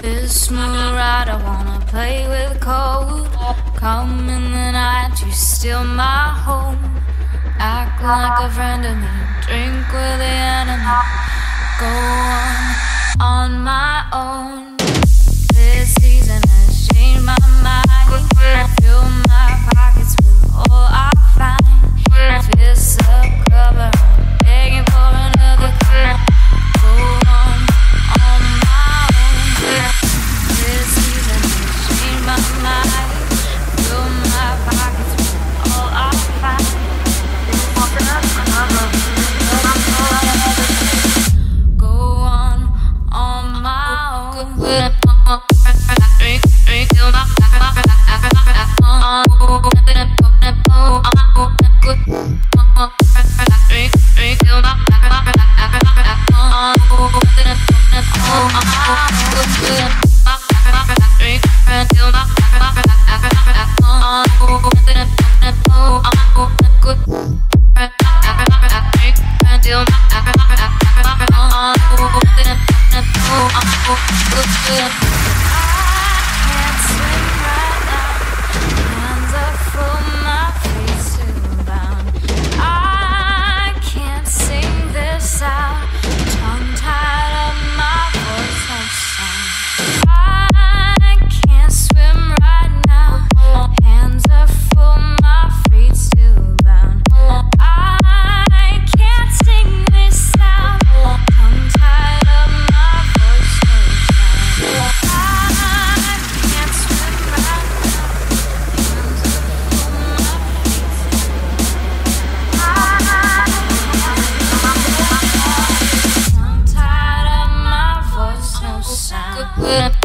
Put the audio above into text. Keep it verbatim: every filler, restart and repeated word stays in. This moon ride, I wanna play with cold. Come in the night, you steal my home. Act like a friend of me, drink with the enemy. Go on, on my own. This season has changed my mind. Fill my pockets with all I find. Fist up, cover, I'm begging for another cup. Go on, on my own. Good.